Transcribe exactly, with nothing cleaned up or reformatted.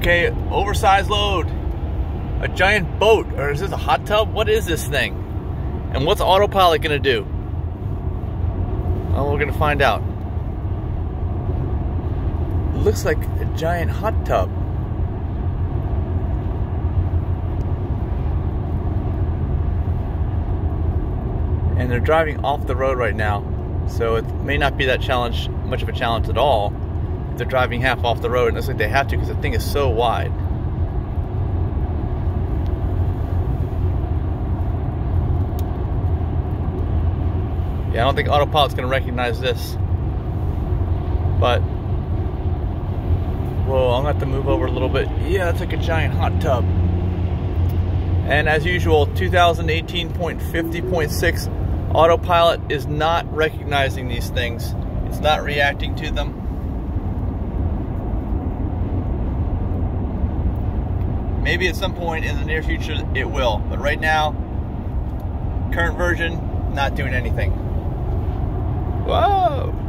Okay, oversized load, a giant boat, or is this a hot tub? What is this thing? And what's autopilot gonna do? Well, we're gonna find out. It looks like a giant hot tub. And they're driving off the road right now, so it may not be that challenge, much of a challenge at all. They're driving half off the road, and it looks like they have to because the thing is so wide. Yeah, I don't think autopilot's going to recognize this, but whoa, I'm going to have to move over a little bit. Yeah, that's like a giant hot tub. And as usual, two thousand eighteen point fifty point six autopilot is not recognizing these things. It's not reacting to them. Maybe at some point in the near future it will, but right now, current version, not doing anything. Whoa!